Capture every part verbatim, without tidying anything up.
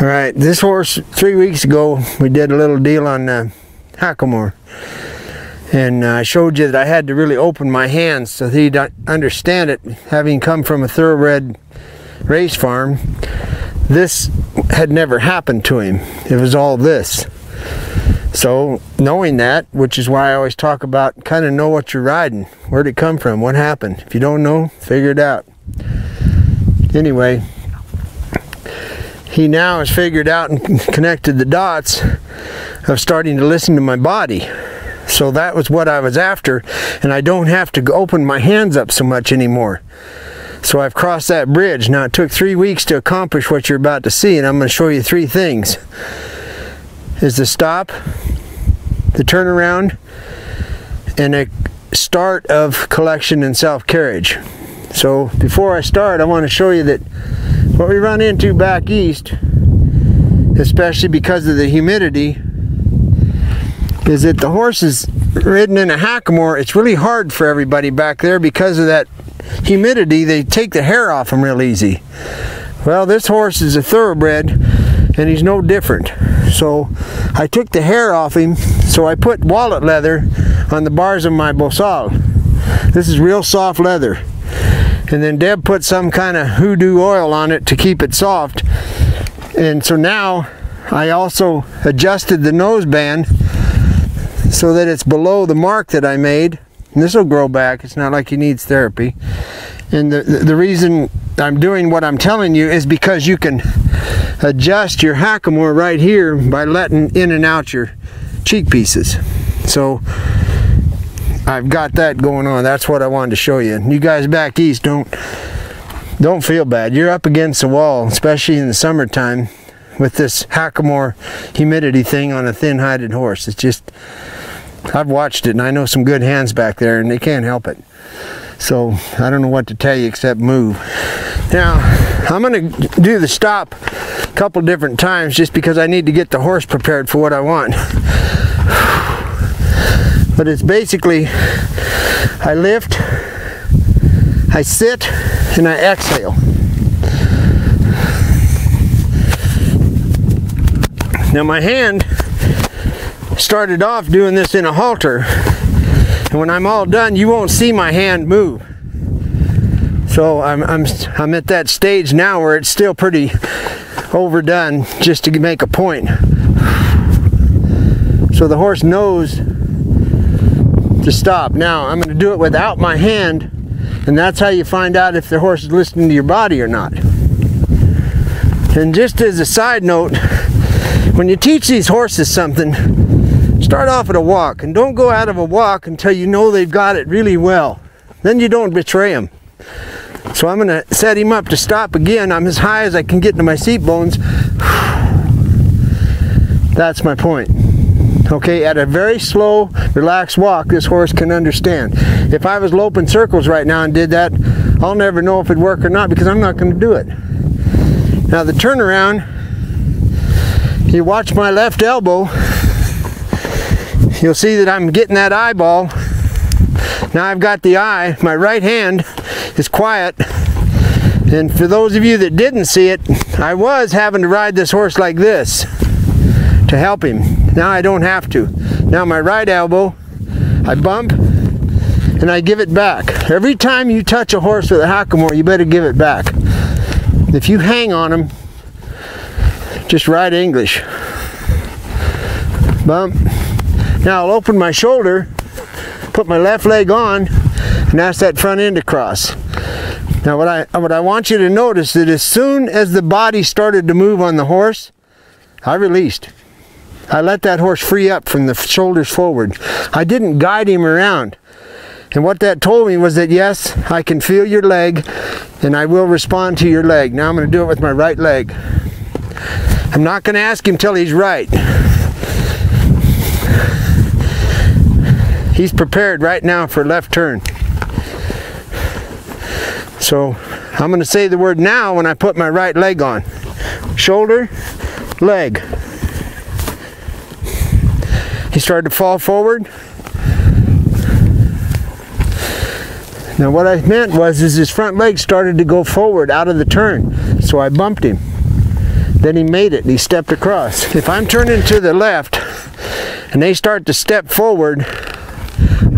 All right, this horse, three weeks ago, we did a little deal on uh, Hackamore. And I uh, showed you that I had to really open my hands so that he'd understand it. Having come from a thoroughbred race farm, this had never happened to him. It was all this. So knowing that, which is why I always talk about kind of know what you're riding. Where'd it come from? What happened? If you don't know, figure it out. Anyway, he now has figured out and connected the dots of starting to listen to my body. So that was what I was after, and I don't have to open my hands up so much anymore. So I've crossed that bridge. Now it took three weeks to accomplish what you're about to see, and I'm going to show you three things. Is the stop, the turnaround, and a start of collection and self-carriage. So before I start, I want to show you that what we run into back east, especially because of the humidity, is that the horse is ridden in a hackamore. It's really hard for everybody back there because of that humidity. They take the hair off them real easy. Well, this horse is a thoroughbred and he's no different. So I took the hair off him, so I put wallet leather on the bars of my bosal. This is real soft leather. And then Deb put some kind of hoodoo oil on it to keep it soft. And so now I also adjusted the nose band so that it's below the mark that I made. And this will grow back. It's not like he needs therapy. And the, the, the reason I'm doing what I'm telling you is because you can adjust your hackamore right here by letting in and out your cheek pieces. So I've got that going on. That's what I wanted to show you. And you guys back east, don't, don't feel bad. You're up against the wall, especially in the summertime, with this hackamore humidity thing on a thin-hided horse. It's just, I've watched it and I know some good hands back there and they can't help it. So I don't know what to tell you except move. Now I'm gonna do the stop a couple different times just because I need to get the horse prepared for what I want. But it's basically, I lift, I sit, and I exhale. Now my hand started off doing this in a halter, and when I'm all done you won't see my hand move. So I'm, I'm, I'm at that stage now where it's still pretty overdone just to make a point. So the horse knows to stop. Now I'm going to do it without my hand, and that's how you find out if the horse is listening to your body or not. And just as a side note, when you teach these horses something, start off at a walk, and don't go out of a walk until you know they've got it really well. Then you don't betray them. So I'm going to set him up to stop again. I'm as high as I can get to my seat bones. That's my point. Okay, at a very slow, relaxed walk, this horse can understand. If I was loping circles right now and did that, I'll never know if it'd work or not because I'm not going to do it. Now the turnaround, you watch my left elbow, you'll see that I'm getting that eyeball. Now I've got the eye, my right hand is quiet, and for those of you that didn't see it, I was having to ride this horse like this to help him. Now I don't have to. Now my right elbow, I bump and I give it back. Every time you touch a horse with a hackamore, you better give it back. If you hang on him, just ride English. Bump. Now I'll open my shoulder, put my left leg on, and ask that front end to cross. Now what I, what I want you to notice that as soon as the body started to move on the horse, I released. I let that horse free up from the shoulders forward. I didn't guide him around. And what that told me was that yes, I can feel your leg and I will respond to your leg. Now I'm going to do it with my right leg. I'm not going to ask him till he's right. He's prepared right now for left turn. So I'm going to say the word now when I put my right leg on. Shoulder, leg. He started to fall forward. Now what I meant was is his front leg started to go forward out of the turn. So I bumped him. Then he made it, he stepped across. If I'm turning to the left and they start to step forward,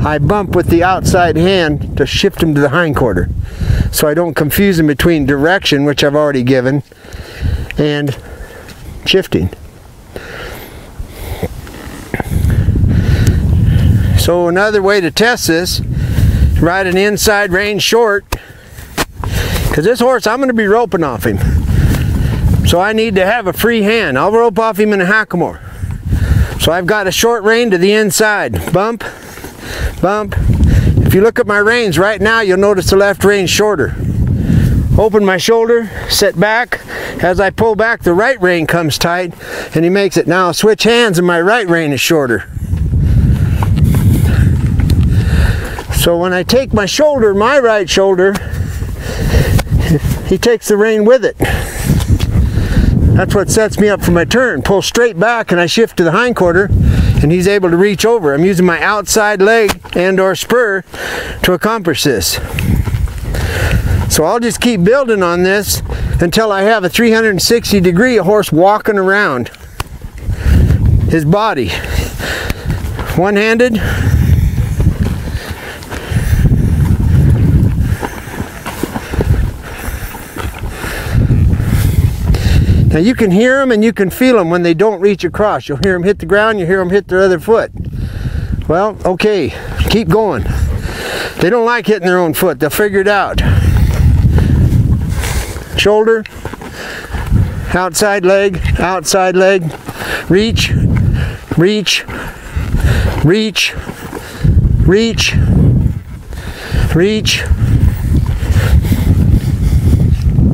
I bump with the outside hand to shift him to the hindquarter, so I don't confuse him between direction, which I've already given, and shifting. So another way to test this, ride an inside rein short, because this horse, I'm going to be roping off him. So I need to have a free hand. I'll rope off him in a Hackamore. So I've got a short rein to the inside. Bump, bump. If you look at my reins right now, you'll notice the left rein's shorter. Open my shoulder, sit back. As I pull back, the right rein comes tight and he makes it. Now I'll switch hands and my right rein is shorter. So when I take my shoulder, my right shoulder, he takes the rein with it. That's what sets me up for my turn. Pull straight back and I shift to the hindquarter and he's able to reach over. I'm using my outside leg and or spur to accomplish this. So I'll just keep building on this until I have a three hundred sixty degree horse walking around his body. One-handed. Now you can hear them and you can feel them when they don't reach across. You'll hear them hit the ground, you hear them hit their other foot. Well, okay, keep going. They don't like hitting their own foot, they'll figure it out. Shoulder, outside leg, outside leg, reach, reach, reach, reach, reach.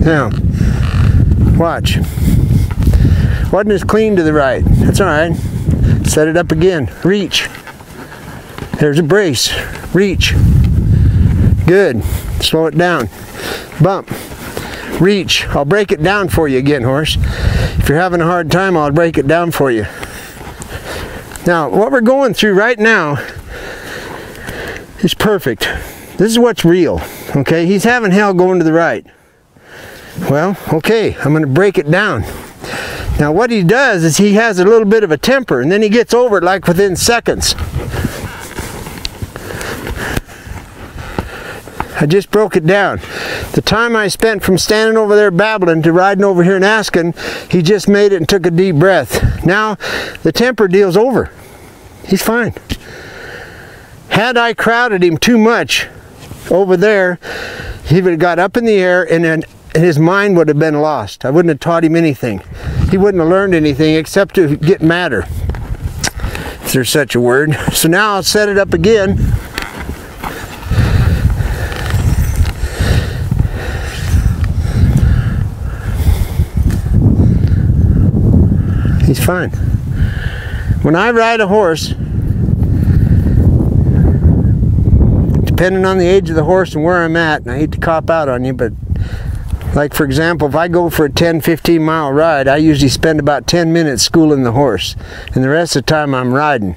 Now, watch. Wasn't as clean to the right. That's all right. Set it up again. Reach. There's a brace. Reach. Good. Slow it down. Bump. Reach. I'll break it down for you again, horse. If you're having a hard time, I'll break it down for you. Now, what we're going through right now is perfect. This is what's real. Okay? He's having hell going to the right. Well, okay, I'm going to break it down. Now what he does is he has a little bit of a temper and then he gets over it like within seconds. I just broke it down. The time I spent from standing over there babbling to riding over here and asking, he just made it and took a deep breath. Now the temper deal's over. He's fine. Had I crowded him too much over there, he would have got up in the air and then and his mind would have been lost. I wouldn't have taught him anything. He wouldn't have learned anything except to get madder, if there's such a word. So now I'll set it up again. He's fine. When I ride a horse, depending on the age of the horse and where I'm at, and I hate to cop out on you, but like for example, if I go for a ten fifteen mile ride, I usually spend about ten minutes schooling the horse, and the rest of the time I'm riding.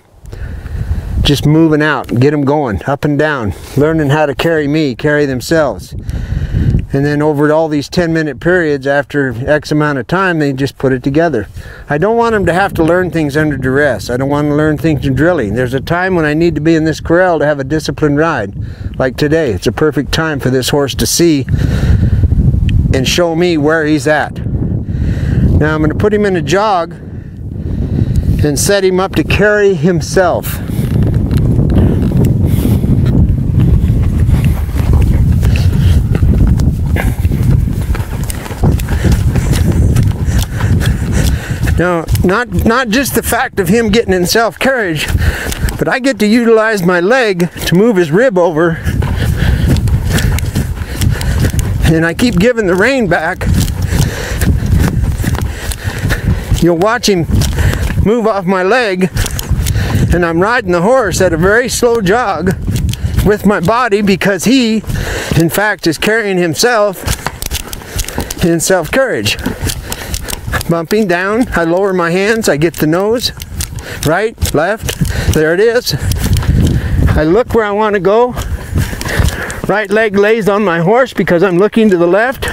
Just moving out, get them going, up and down, learning how to carry me, carry themselves. And then over all these ten minute periods, after X amount of time, they just put it together. I don't want them to have to learn things under duress. I don't want them to learn things in drilling. There's a time when I need to be in this corral to have a disciplined ride. Like today, it's a perfect time for this horse to see and show me where he's at. Now I'm going to put him in a jog and set him up to carry himself. Now, not, not just the fact of him getting in self-carriage, but I get to utilize my leg to move his rib over. And I keep giving the rein back. You'll watch him move off my leg, and I'm riding the horse at a very slow jog with my body because he, in fact, is carrying himself in self-carriage. Bumping down, I lower my hands, I get the nose, right, left, there it is. I look where I want to go. Right leg lays on my horse because I'm looking to the left.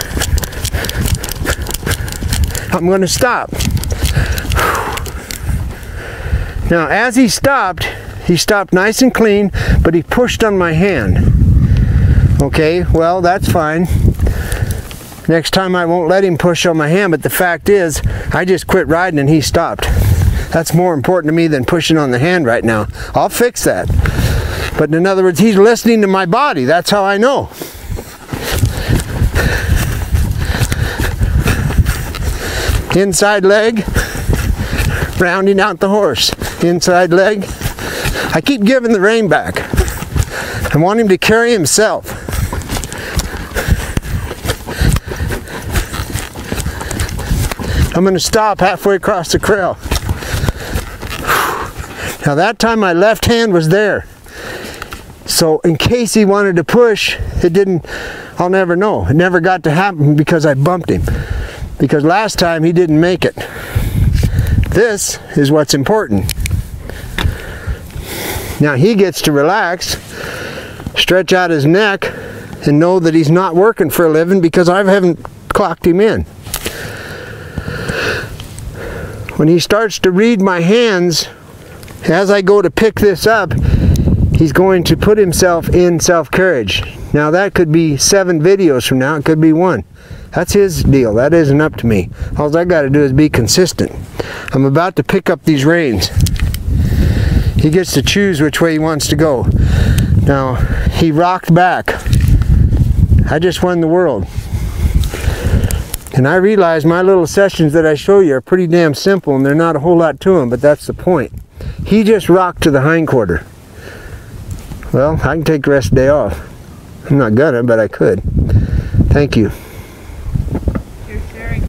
I'm going to stop. Now, as he stopped, he stopped nice and clean, but he pushed on my hand. Okay, well, that's fine. Next time I won't let him push on my hand, but the fact is, I just quit riding and he stopped. That's more important to me than pushing on the hand right now. I'll fix that. But in other words, he's listening to my body. That's how I know. Inside leg, rounding out the horse. Inside leg. I keep giving the rein back. I want him to carry himself. I'm going to stop halfway across the trail. Now that time my left hand was there, so in case he wanted to push, it didn't, I'll never know. It never got to happen because I bumped him, because last time he didn't make it. This is what's important. Now he gets to relax, stretch out his neck, and know that he's not working for a living because I haven't clocked him in. When he starts to read my hands, as I go to pick this up, he's going to put himself in self-carriage. Now that could be seven videos from now, it could be one. That's his deal, that isn't up to me. All I gotta do is be consistent. I'm about to pick up these reins. He gets to choose which way he wants to go. Now, he rocked back. I just won the world. And I realize my little sessions that I show you are pretty damn simple and they're not a whole lot to them, but that's the point. He just rocked to the hindquarter. Well, I can take the rest of the day off. I'm not gonna, but I could. Thank you.